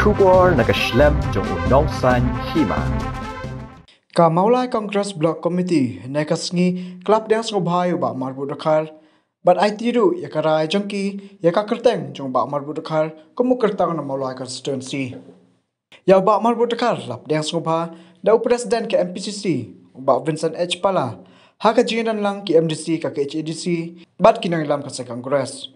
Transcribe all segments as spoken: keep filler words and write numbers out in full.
Kubor nakaslem jong udongsan hima. Ka Maulai Congress Block Committee nakasngi club dance ngobhayu ba marbut rakhar. But I tiru yakarai jongki yakakerteng jong ba marbut rakhar komukertang na Maulai constituency. Yau ba marbut rakhar club dance ngobha dau president ke M P C C ba Vincent H Pala. Haka jinan lang ki M D C ka H A D C bat kinang lam ka sa Congress.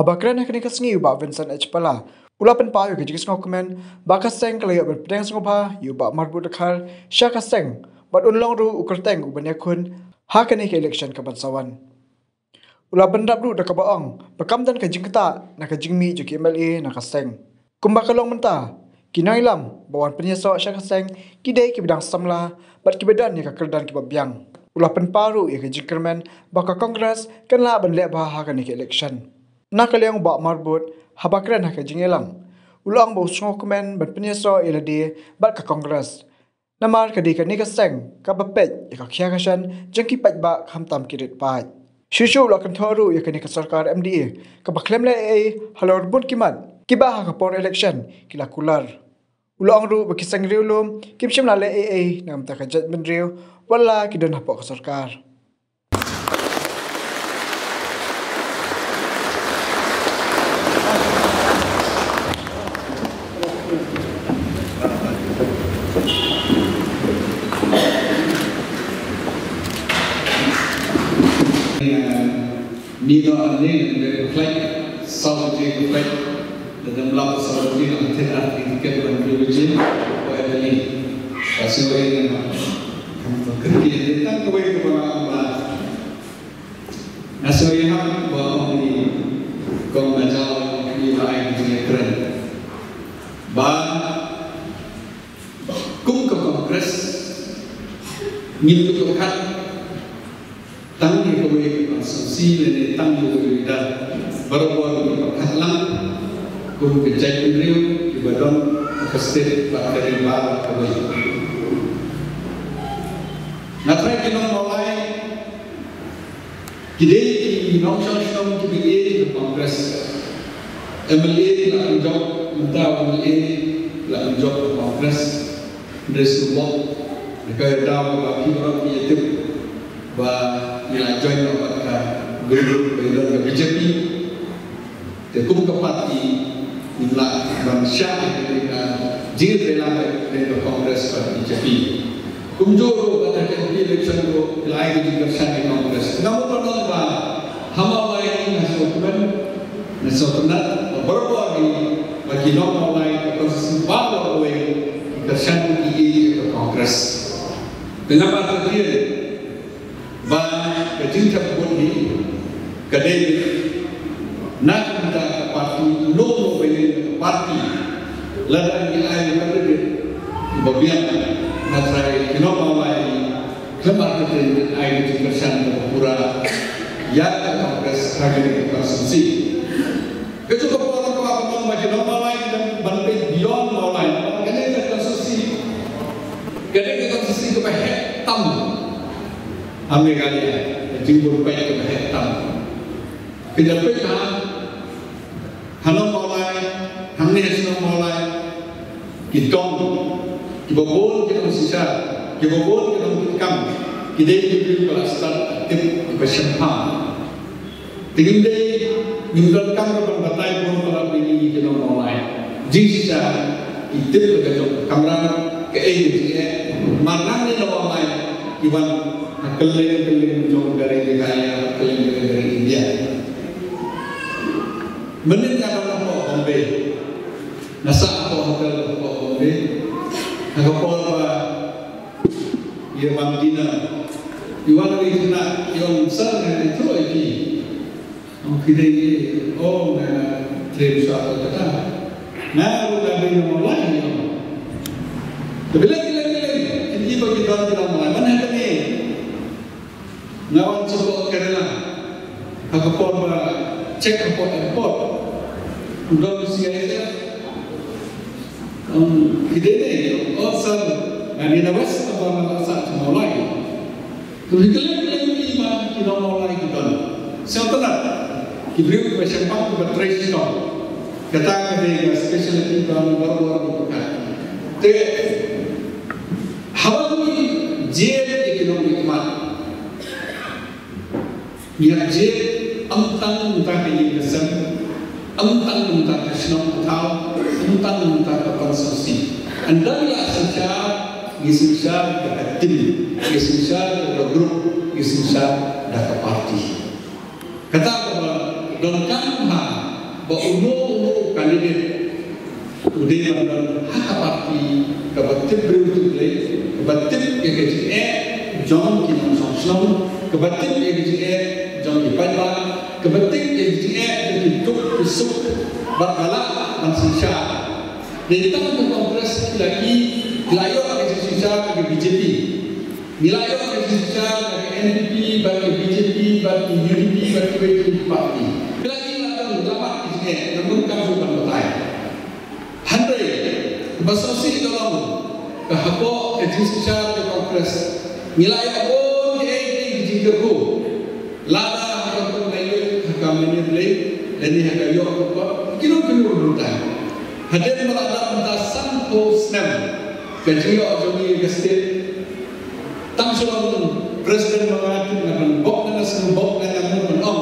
Habakran hakni kasngi ba Vincent H Pala. Ulapan payo ke jigis ngokumen baka seng kalayak berpedang sengobha yu bak marbut rakhar syaka seng bat unlong ru ukerteng ubanyakun hakani ke election kebansawan. Ulapan rap ru dakabaong bekamdan ke jingketa naka jingmi juki M L A naka seng. Kumbakalong mentah kinang ilam bawan penyesok syaka seng kidai ke bedang samla bat kibedan ya kakerdan kibabiang. Ulapan paru ya ke jingkermen baka Kongres kanlah benlek bah hakani ke election. Nakaliang bak marbut habakran hak jingelang ulang bau song komen bat penyeso elade bat ka Kongres namar ka deka nika seng ka bapet ka khyakashan jangki pat ba khamtam kirit pat shishu lakan thoru yakani ka sarkar M D A ka baklemle ai halor bun kiman kiba ha ka por election kila kular ulang ru bakisang riulum kimshim la le ai nam ta ka judgment riu wala kidan hapok ka sarkar. Neither are they and they reflect, sovereignty reflect that the blood sovereignty of the earth is given by religion or any. That's the way they are. They take away the blood. That's the way they are. Kau baca di lain dunia keren. Bah, kum ke Kongres, ngintu kekat. Tanggung jawab konsumsi dan tanggung jawab berbuat berhalang kau kerja indriu di badan kestet bakteri bar kau ini. Nafas kita mulai kita di nasional kita di Kongres M L A telah menjawab menteri M L A telah menjawab Kongres dari semua negara dalam bagi orang yang bah ialah join kepada grup dengan B J P, terkumpul kepada jumlah bangsa dengan jil dalam dengan Kongres pada B J P. Kumjuru pada election itu lain dengan sahih Kongres. Namun perlu bah, hamba lain nasional, nasional berbuat bagi normal lain konstitusi baru oleh kerjaan di Kongres. Kenapa terjadi? Bah ketika budi kedai nak minta parti logo beli parti larang yang ada di babian nasrai kinopawai kelemar kedai air di persan berpura yang Kongres harga konsumsi kecukupan orang tua orang macam kinopawai dan banding beyond lawan kedai konsumsi kedai konsumsi kebanyakan tamu Amerika ni, jumlah banyak berhektar. Kejabat kan, halau mulai, hamil hasil mulai, kitong, kibobol kita bersisa, kibobol kita berkam, kita diberi pelajaran aktif bersyempah. Tinggal di mendapatkan berbagai pun pelajaran ini kita mulai. Jika kita berkejut kamera ke Indonesia, mana ni lawan lain, iwan keling-keling jong dari negara, keling-keling dari India. Meningkat orang Pak Bombay, nasa atau hotel Pak Bombay, agak polpa, ia bandina, iwan rizna, iwan besar itu lagi. Om kita ini, oh, nak terima suatu kata, nak udah bina mulai. Tapi lagi-lagi, ini bagi orang tidak mulai mana ini. Nawan sebut Kerala, aku pun cek aku airport, udah bersih aja. Ide ni, oh sir, ni dah best apa sahaja mulai. Tapi kalian ni mah kita mulai kita. Sebentar, kita beri pesan pang kepada Tristan. कथा करेगा स्पेशलिटी काम वर्ग वर्ग का ते हवली जे इकोनॉमिक मान या जे अंतन उनका के कसम अंतन उनका कृष्ण उठा अंतन उनका कंससी अंदर या सच्चा gismisha da tim gismisha da grup gismisha da parti kata bahwa donkan ha ba umu kandidat udai bandar ha parti ka batib berutut le batib ke ke jong ki sonsong ke batib ke ke jong ki panba ke batib ke ke ki tuk suk bakala mansisha di tang kongres lagi Milayo pakai sisa bagi B J P, milayo pakai sisa bagi N D P, bagi B J P, bagi U D P, bagi B J P parti. Lagi lalu dapat isinya, namun kamu bukan bertanya. Henry, bersosi dalam kehapok sisa ke Kongres, milayo pun ini dijengkerku. Lada untuk melalui kami ini, dan ini harga yo apa? Kilo kilo bertanya. Hadir melakukan dasar posnem. Kecil atau di gestir, tampil presiden mengatakan dengan bokna nasib bokna namun menang,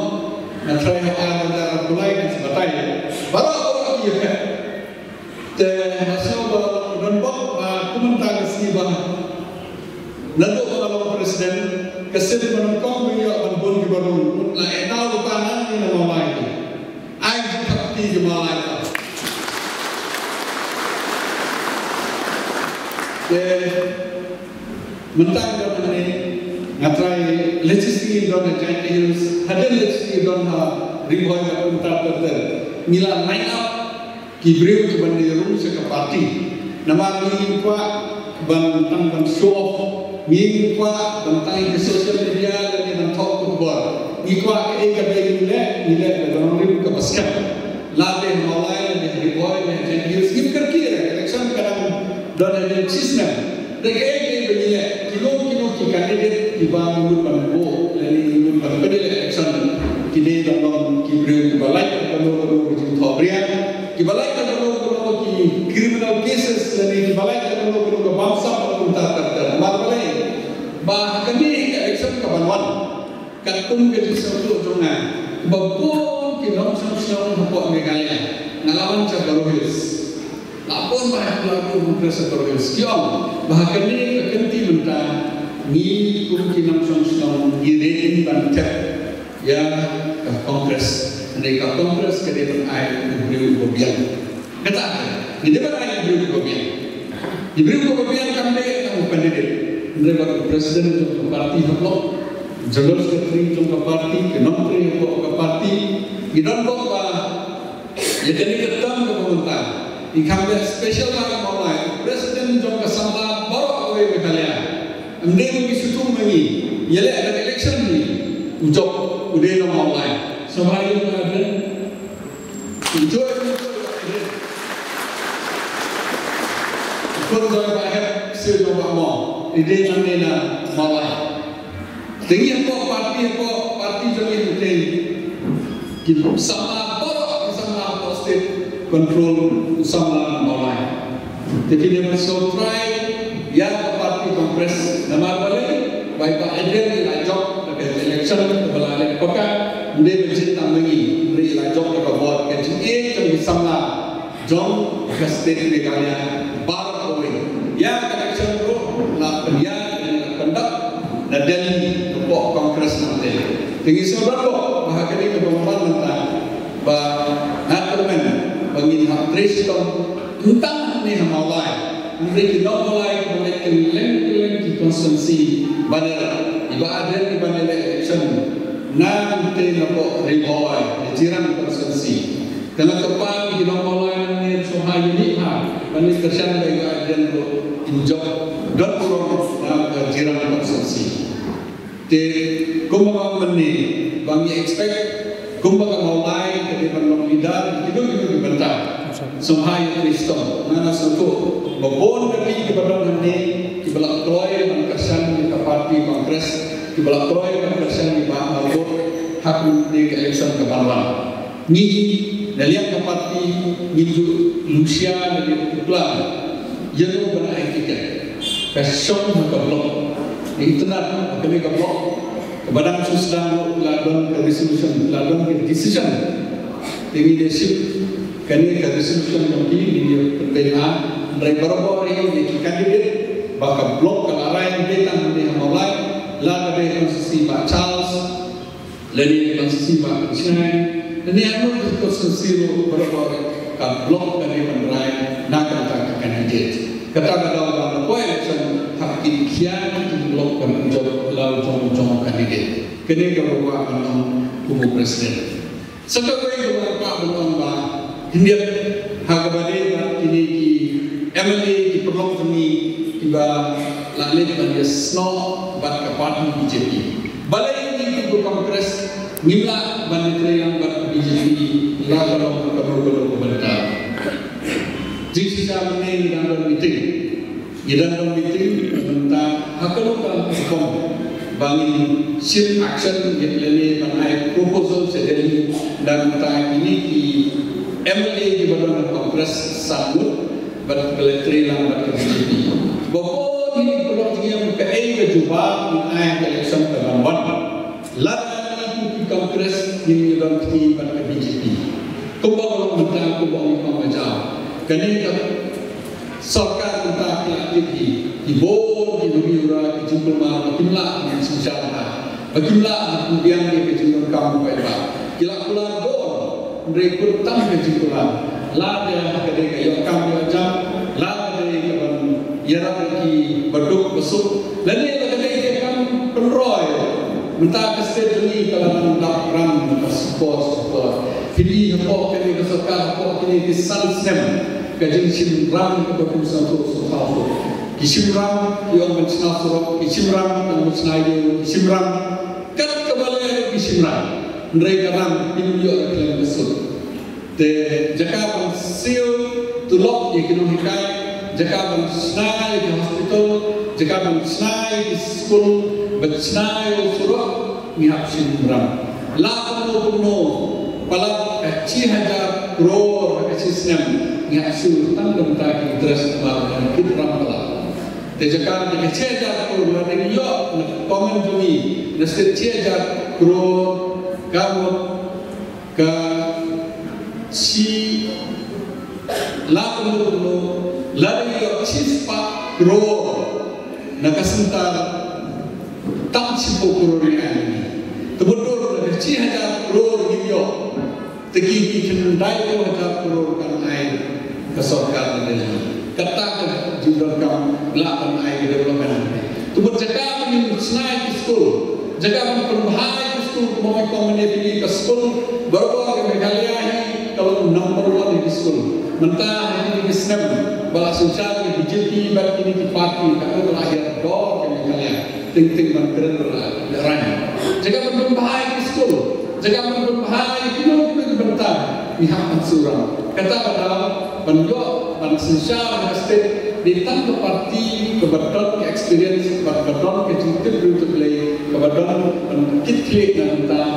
nanti akan ada mulai dan sebagainya. Baru orang dia, terhasil baru dan bokna komentar siapa, lalu kalau presiden kesini menangkap dia akan pun kebaru, lain tahu tangan ini nama lagi, ayat kaki kembali. Mentang dalam ini ngatrai legislasi don dan hills hadir legislasi don ha ribuan yang terpakter mila naik up kibriu ke banderum sekepati nama mingkwa bantang bang show off mingkwa bantang di sosial media dan yang top football mingkwa ke ega bagi nilai nilai dalam ribu kepaskan latih mawai dan ribuan dan hills gimkar kira election kadang dan ada sistem, terkait dengan kilo-kilo kandidat di bawah umur pandu, dari umur pandu dari election, kini dalam kibru kebalik kalau kita tobrean, kebalik kalau kalau kita criminal cases, dari kebalik kalau kalau kita bangsa peruntar terter, maklumlah, bahkan ini election kebanwan, katung kerja satu orang, bapak kita langsung langsung buat meganya, ngalaman cabaruhis. Lapor banyak pelaku kongres teror sekian bahkan ini kekenti mentah ni kemungkinan sosial diri banyak ya kongres mereka kongres kedepan air diberi kopian kata di depan air diberi kopian diberi kopian kami kamu kandidat mereka presiden untuk parti haflok jalur sekretari untuk parti kenontri untuk parti gidan bawa ya jadi ketam ke pemerintah ikhambia special dalam mulai presiden jom kesambal baru awal berkalian, mending bagi situ mengi, ialah ada election ni, ucap udah nama mulai, semua itu ada, ucap ucap, kalau jom akhir siapa mau, ini jangan ada mulai, tinggi apa parti apa parti jom yang penting, kita sama baru sama posted. Kontrol sama mulai. Jadi dia masuk try yang parti kongres nama boleh baik Pak Adrian dilajok dekat election kebelakang apakah dia mencinta mengi dari lajok ke bawah ke sini jadi sama jong ke state negara baru away yang election group lah pendian dan pendak dan dari kelompok kongres nanti tinggi sebab kok bahkan ini kebawaan tentang bagi hak Kristus tentang ini mulai mereka tidak mulai memiliki lem-lem di konsumsi bandar ibadat ibadat election nanti nampak ribuan jiran konsumsi kalau kepada kita mulai ini sohaya ini panis kerjaan bagi ibadat itu injok dan kurang jiran konsumsi jadi kumpulan ini kami expect kumpulan mulai ketimbang lombidan itu itu dibentak semai Kristus mana suku membon dari kepada nanti kibelak troy mengkasan di parti kongres kibelak troy mengkasan di bahagian hak di election kebalan ni Dalian kapati minggu Lucia dari Kupla, jenuh berai kita, pesong mengkablok, internet kami kablok, kebarang susah lawan ke resolution, lawan ke decision, tinggi desi, kami ke resolution nanti dia berbeda, mereka berapa ini kandidat, bahkan blok kelarang kita nanti mulai, lawan dari konstitusi Pak Charles, dari konstitusi Pak Krishnan. Ini anu konstitusi lo berapa kablok dari penerai nak kata kandidat kata kata orang election hak kian itu blok kan jawab lalu jawab jawab kandidat kini kalau akan umum presiden satu kali kalau pak bukan pak India harga badai ini di M L A di blok kami tiba lalu dengan dia snow bat kapal di B J P balai ini ke kongres nila banditnya yang B J P lalu kalau kalau pemerintah, jadi saya ini dalam meeting, di dalam meeting tentang apa lupa hukum bangun shift action yang lainnya mengenai proposal sedari dan tentang ini di M L A di badan Kongres sambut berkeletri lambat B J P. Bahwa ini perlu yang P A juga mengenai election terlambat, lalu Kongres ini dalam kini pada B J P. Kebawah mentang kebawah pembaca. Karena sorkan tentang aktiviti di bawah di dunia orang jumlah malah timlah yang sejarah. Bagimlah kemudian dia berjumpa kamu baiklah. Kila pulang dor mereka tang berjumpa. Lada ketika yang kamu jam, lada dari kawan yang lagi berduk besuk. Lain ketika kamu penroy. Mentah kesel ini kalau mendak ram mentah support support. Jadi heboh kini kesukaan heboh kini kesalsem kajian ram kepada perusahaan perusahaan itu. Kisah ram yang mencina sorok, kisah ram yang mencina itu, kisah ram kan kembali kisah ram. Mereka ram ini juga kalian besut. Jika pensil tulok yang kena hikai, jika pensenai di hospital, jika pensenai di sekolah. Bersenai surah mihak simram. Lalu penuh palak kecil hajar roh kecil senam mihak sultan dan tak interes malam kita ramal. Tejakan kecil hajar roh dari yo komen kami nasi kecil hajar roh kamu ke si lalu penuh lalu yo cispa roh nak sentar. Tak sibuk kurungan, terbundur dari cihaja kurung hijau, terkini kendai wajah kurungan air kesorkan ini. Katakan judul kamu lapan air development. Terbundur jaga mungkin senai di sekolah, jaga memperbaiki sekolah, mau ekonomi di sekolah, baru kembali kalau nomor one di sekolah. Mentah ini di senam, balas sosial di B J P, bagi ini di parti, kalau lahir dor kembali. Ting-ting menteri darahnya. Jika menteri bahaya di sekolah, jika menteri bahaya di luar negeri bentar, pihak pensurang. Kata pada penjok, pensiar, estate, ditangkap parti kebetulan ke experience, kebetulan ke cuti untuk play, kebetulan penkitlik dan bentar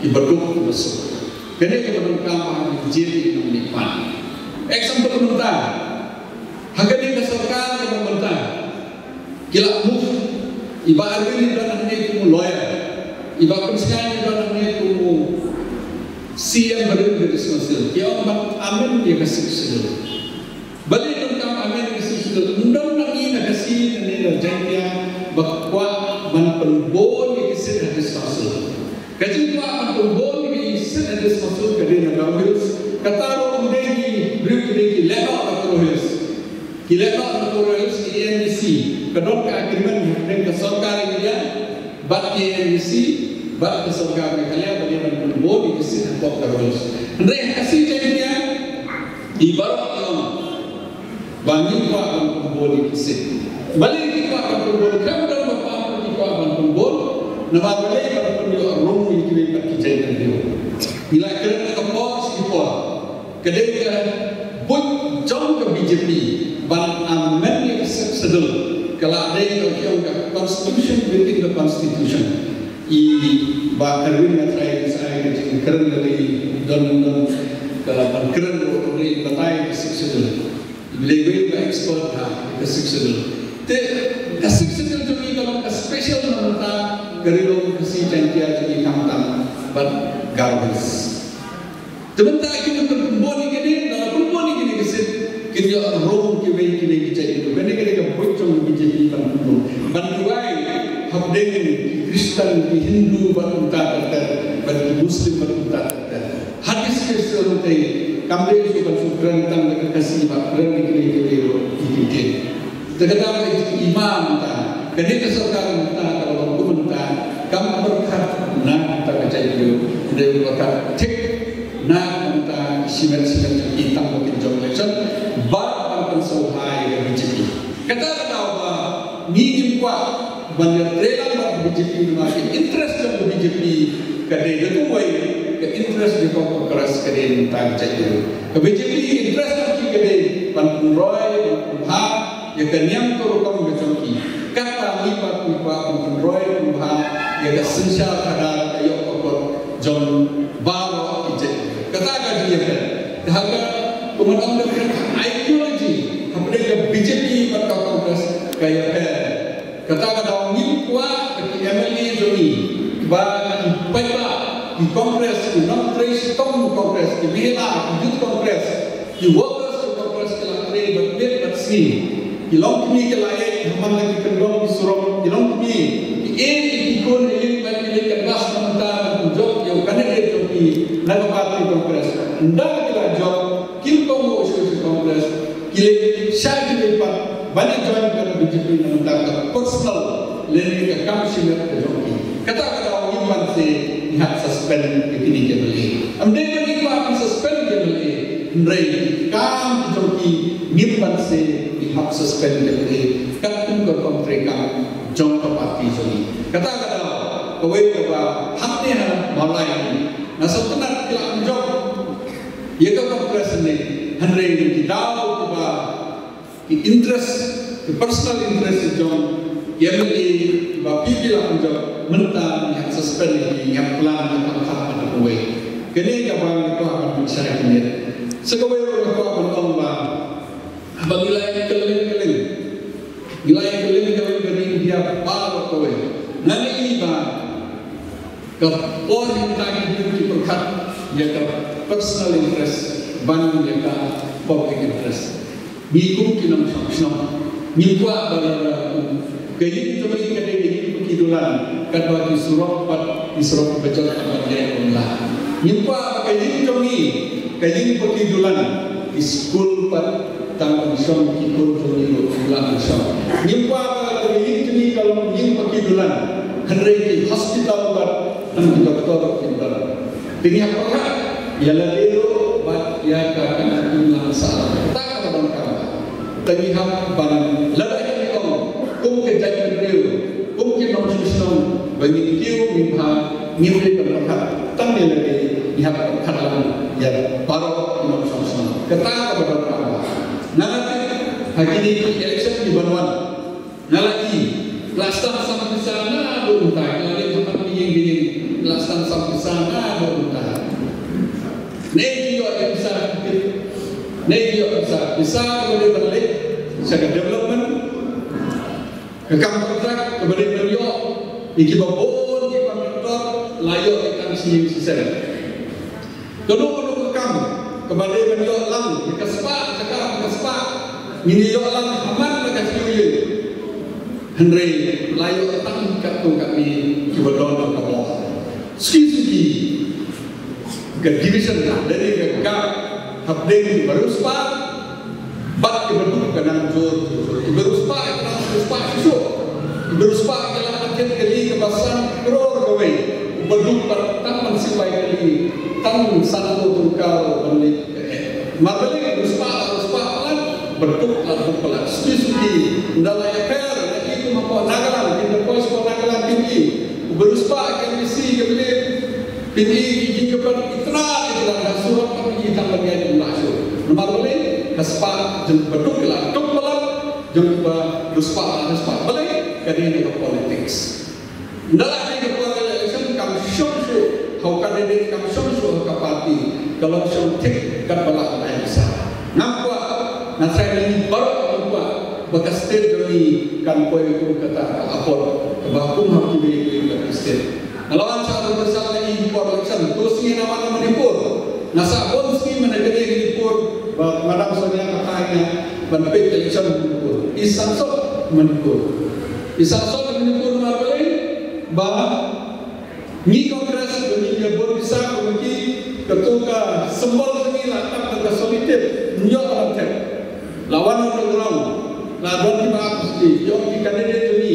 ibaduk besok. Jadi kebetulan kamu dijadikan menipan. Example bentar, harga di kesorkan bentar, gila move. Iba arwin dan hanya kamu lawyer, iba pensiun dan hanya kamu C M berdiri di sosial. Ia orang amin dia kasih sosial. Balik tentang amin kasih sosial. Undang-undang ini kasih ini dah jadinya bahwa menpelbon dia kasih dari sosial. Kajian bahwa menpelbon dia kasih dari sosial kerana kampus kata orang degi beri degi lekak terus, lekak terus di N B C. Kedok agreement dengan kesorkan dia, bat K M C, bat kesorkan kalian bagaimana membuat dikasih hak terus. Hendak kasih jadinya ibarat yang banyak pak akan membuat dikasih. Balik pak akan membuat kerana dalam pak akan membuat nama balik akan membuat rumah itu yang terkejutkan dia. Bila kerana kepos kepos, ketika buat jauh ke B J P, ban aman yang sedul. Kalau ada yang kau constitution within the constitution, i bahkan dengan saya saya kerana dari dalam ಕಲಪಕರನ್ನು ಒಬ್ಬರೇ बताएंगे ಶಿಕ್ಷಕರು language expert थे ಶಿಕ್ಷಕರು ते ಶಿಕ್ಷಕರು जो की कलम का स्पेशल होता गरीबों की चिंता की कामता बट गार्बेज तबता कि बोली के नहीं ना बोली के नहीं से कि जो रोम के वे के नहीं चाहिए तो मैंने के का बच्चों की जिंदगी पर बोलो बनवाए हम देखें क्रिश्चियन की हिंदू बनता करता बल्कि मुस्लिम बनता करता hadis Kristus itu kami juga berfirman tentang kasih bakran di kiri-kiri itu. Terkadang imam tak, ketika seorang tak kalau pun tak, kami berkat nak tak percaya dia berkat cek nak tak simet-simet kita mungkin jom leksan bahkan sauhai rezeki. Kata bahwa ni kuat banyak rela berbiji masih interest yang berbiji kerana itu way interest di kau keras keren tentang cahaya. Kebetulan interest lagi keren, panpuroi, panpurha, yang kenyang tu kamu bercuki. Kata lipat lipat panpuroi, panpurha, yang esensial kadar ayok kokor jom bawa ijek. Kata kaji yang kan, harga pemenang dengan ideologi, kemudian yang B J P berkau keras kayak kan. Kata kata orang ini kuat, tapi M L A joni, bahkan payah. Di kongres, di non-trace, tom kongres, di mela, di youth kongres, di workers kongres kelang teri, berbeda bersih, di longkini kelayak, memang lagi kendong di surau, di longkini, di air di kun, di lingkungan di kertas sementara menjawab, yang kena dia jadi, lalu parti kongres, hendak kita jawab, kita mau usul kongres, kita syarat lepas, banyak join dalam B J P menentang personal, lalu kita kamsi berjoki, kata-kata orang iman sih. Lihat suspend begini kembali. Ambil lagi kami suspend kembali. Nrei kam joki nimpan se lihat suspend kembali. Katung kerong mereka jongkok parti joki. Kata kata kowe keba haknya malai. Nah sebenarnya kita jong. Ia kau kongres ni. Nrei ni dau keba interest, personal interest jong. Ia meli bapi bilang jong. Mentang yang suspend lagi, yang pelan yang tak pada kue. Kini kawan aku akan bicara ini. Sekarang aku akan omba. Bagi lain keling-keling, lain keling-keling kering dia baru kue. Nanti iba ke orang tadi itu perkat, dia ke personal interest, banding dia ke public interest. Minggu kita macam-macam. Minggu apa yang kini kita beri kering. Kidulan kan bagi surau pat surau pecel apa dia Allah nyimpa kajing jomi kajing kidulan di school pat tang som kidul jomi ulang som nyimpa kajing jomi kalau nyimpa kidulan henry di hospital pat tang doktor doktor tinggi apa ya ladero bat ya kakak ulang salah tak apa bangka tapi hak bang lada ini kau kau kejadian real mungkin orang Islam bagi dia mimpa mimpi berkat tanggil lagi lihat perkataan yang baru orang Islam kata berkata nanti hari ini election di Bandung nanti lastan sampai sana ada utang nanti tempat yang gini lastan sampai sana ada utang nanti juga bisa nanti juga bisa bisa kemudian balik sebagai development ke kontrak kemudian beliau iki babon iki pamtor layo kita sini sisen. Kedua-dua kamu kemudian beliau lang ke spa sekarang ke spa ini yo lang aman dekat sini. Henry layo tang kat tu kami kibodon kamu. Siki-siki ke division dari ke gap habding baru spa bat kibodon kanan jor baru spa terus spa isu beruspa ialah akhir kali kebasan keror kowe berdumpat taman sipai kali tamu satu tukar balik mabalik beruspa beruspa pelan bertukar berpelan suci-suci ndalaya per itu mampu nagalan di depos nagalan tinggi beruspa akan misi kembali tinggi gigi kepan itra itulah surat kami tambah dia masuk mabalik haspa jeng bertukar tukar jeng beruspa beruspa balik kerana politik. Dalam keputusan election, kamu sure sure, how candidate kamu sure sure ke parti. Kalau sure take dekat balak tanah yang besar. Nampak nasai ini baru nampak bekas state dari kampoi itu kata lapor kebakum hakim itu bekas state. Lawan satu bersama ini korupsi terus ini nama-nama dipur. Nasa pun sini menegeri dipur. Bagaimana maksudnya katanya bentuk election dipur. Isang sok mendipur. Isang sok mendipur marbelin bah. Ni kongres dunia berbisa memiliki ketua sembol ini lantak tegas solitif nyok lantek lawan orang-orang lawan di bahas di yang di kandidat ini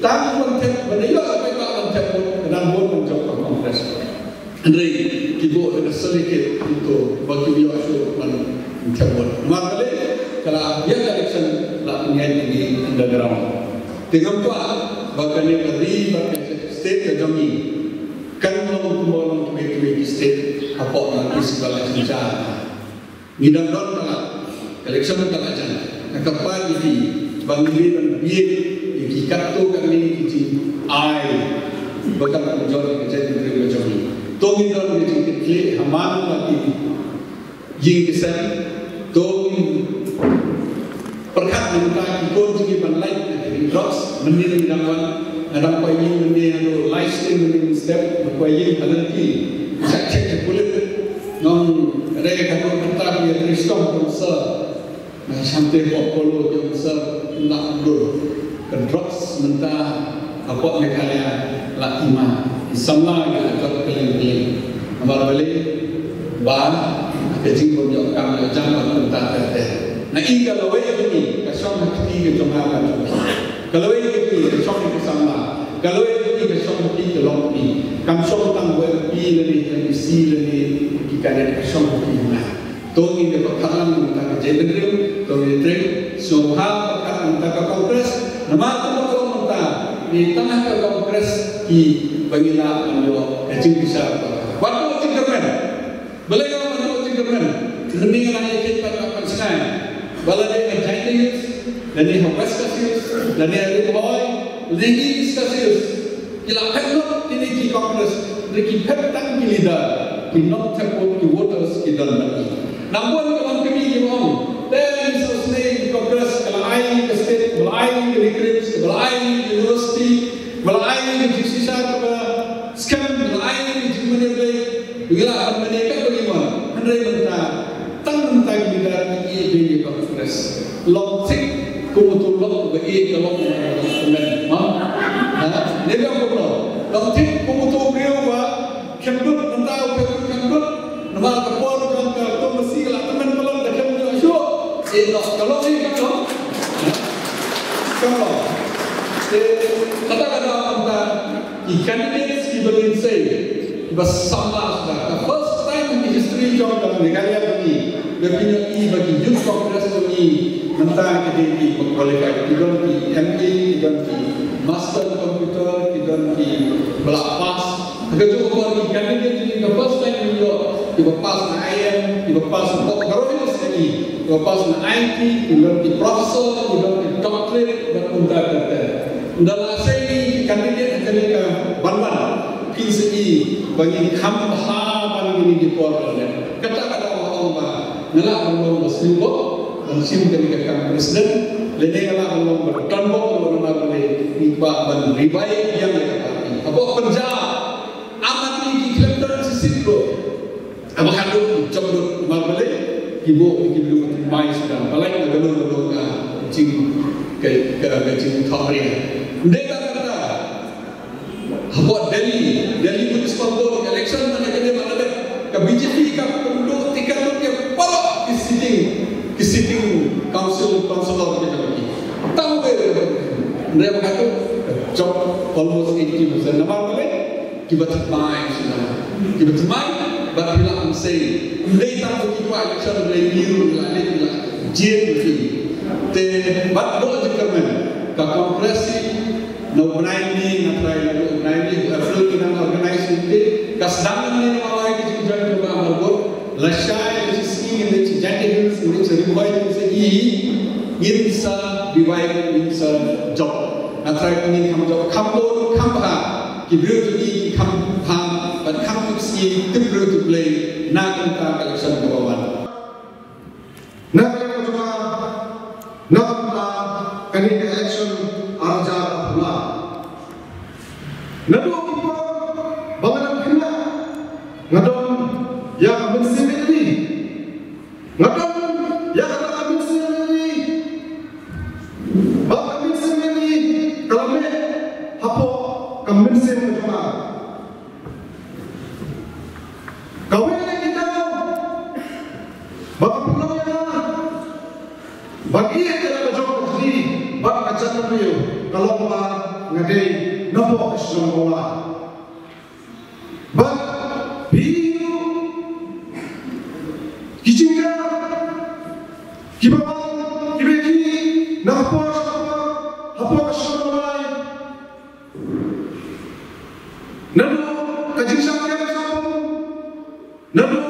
tak lantek benda sampai tak lantek dan buat menjawab kongres Andre kibo tegas solitif itu bagi dia itu menjawab maka kalau dia election lah punya di underground dengan apa bahkan dia beri bahkan state kejami kan kalau kumolong tuwe-tuwe di state kapok nanti segala jenjana ngidang don tengah election tengah jana nakapal iti banggili dan biik iki kartu kami iti ai bakal menjol kejadian dari macam ni to ngidang di tingkat klik haman lagi ying kesan to perkat minta ikon tinggi banlait dari drops menilai ngidangkan ada apa ini menilai lifestyle menilai step berkuali ada lagi cek cek kulit non ada yang kalau kita dia teristong konser nah sampai popolo konser nak dulu kedrops mentah apa negara latima sama ada kalau keling-keling amar balik bar kecing punya kamu jangan mentah teteh nah ini kalau ini kesong hati kejamahan kalau ini kesong kesama kalau itu kita semua kita lompi, kami semua tanggung pi lagi, kami si lagi, kita ada semua kita. Tongi dapat kalam tentang jendral, tongi trik, semua kalam tentang kongres. Nama tu kalam tentang di tengah kongres di bangilah menjawab kecil besar. Waktu kecil keren, beliau waktu kecil keren, kening lagi kita akan senang. Balade kecil, dari hafaz kecil, dari adik boy. Lagi iskasius, kita hendak ini kongres, kita hendak kita, kita takut kita voters kita lagi. Namun kalau kami jawab, dan selesai kongres kalau air kestet, kalau air rekrut, kalau air universiti, kalau air jisisat, kalau scam, kalau air jumlah, bila akan mereka bagaimana? Hendak bentar, tang tang kita ini kongres, logik kumutulok bagi kalau dia pun tahu. Lantik pemutu beliau bah, kembali tentang kembali kembali. Nama terkuat orang itu masih lah teman belum dah kembali masuk. Enak kalau ni kalau kalau kata-kata tentang ikan ini dibeli saya bersama sudah. The first time in history yang dalam negara ini berpunyai bagi youth congress ini tentang kredit berkualifikasi di M A dan master komputer kita di belapas, agak cukup lagi. Karena dia jadi lepas time dia, lepas na ayam, lepas na pokronis lagi, lepas na I T, lepas di profesor, lepas di doctorate dan undang kata. Dalam segi karena dia akan dia banban, pinsegi bagi hampa bagi di pokronis. Kata kata orang bah, nela orang muslim boh, muslim kami kata presiden. Lagi kalau orang bertambah orang berlebih, nikmat ribai yang mereka. Apa kerja? Amat ini kilometer sisi itu. Apa kalau cemberut berbalik, ibu ini belum terima sudah. Paling agak lorongnya cing ke ke cing thamria. Mereka kata, apa Delhi Delhi municipal board election mana kerja mana dek? Ke B J P ke penduduk tiga puluh ke pelak di sini di sini council councilor. Tahu berapa? Mereka berkata, job almost eighty percent. Nampak tak? Kita termain sudah. Kita termain, berbilang saya. Mereka tahu kita election dari biru, dari biru, jeli. Tetapi boleh juga men. Kakompresi, nominasi, natrai, nominasi, absolut kita organisasi ini. Kasdangan ini nama lagi juga juga berbuat. Lasai, sisi ini, jadi ini, jadi buat ini, insya. Diwajib insan job. Antara ini kamu job kampung kampah, kibru ini kampah, dan kampung ini kibru tu play nak tentang election kawan. Not love and in action Arjar Abdullah. Nado people banganan kena ngadon ya mensimili ngadon ya kata mensimili bang mensimili kalau me hapo kemensim cuma kau ini kita bang pulau ya. Bagi yang tidak berjodoh sendiri, bagi kacau beliau, kalau orang ngadei, nampak semua. Bagi beliau, kijinga, kibawang, kibeki, nampak semua, nampak semua. Nado kajing siapa yang kamu, nado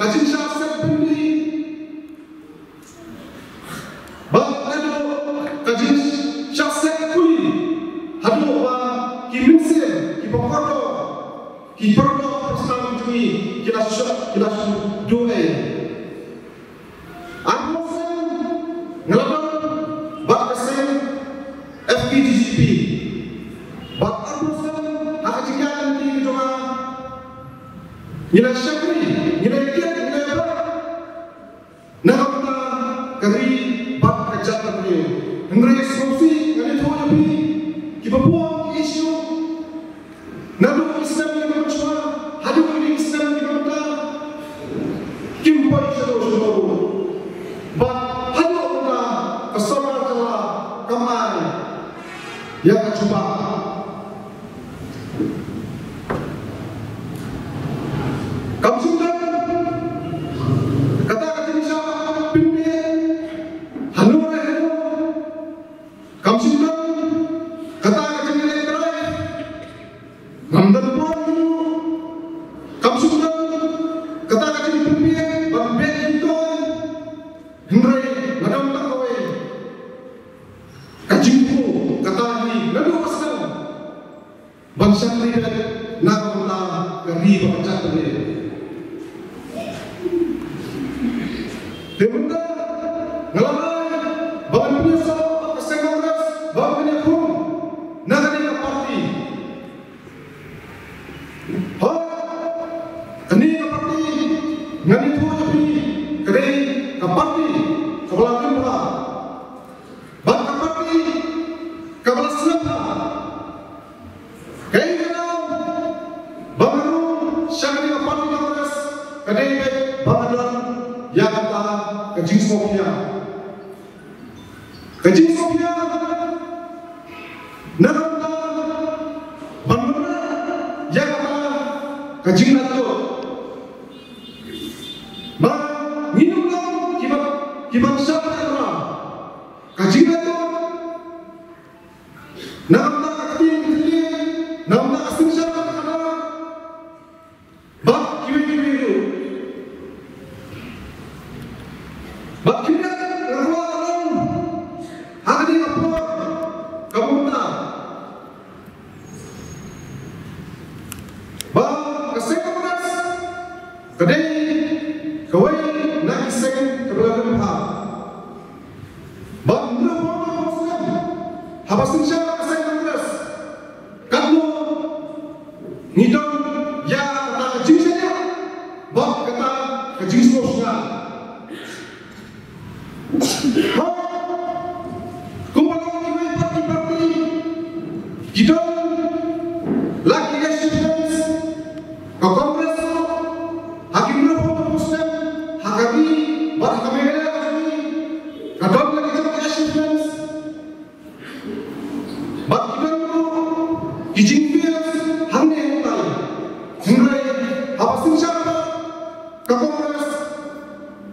kajing siapa yang beli.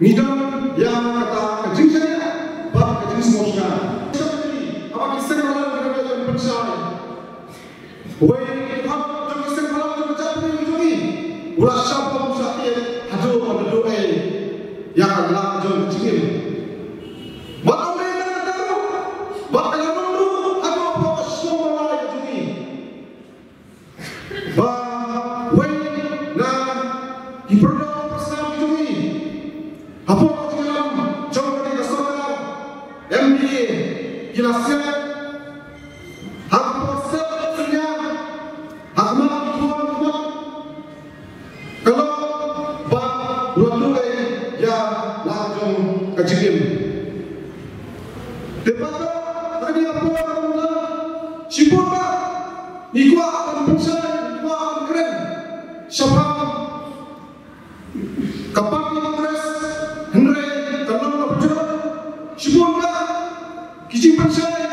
Nidam yang kata kencing saya, N B A jelasnya hak prosesnya, hak tuan tuan. Kalau bab dua dua ya langsung kecilin. Daripada tadi apa orang sibuklah, nikah akan besar, nikah akan keren. Siapa kapan Kongres Henry terlalu berjuang, sibuklah, kicim percaya.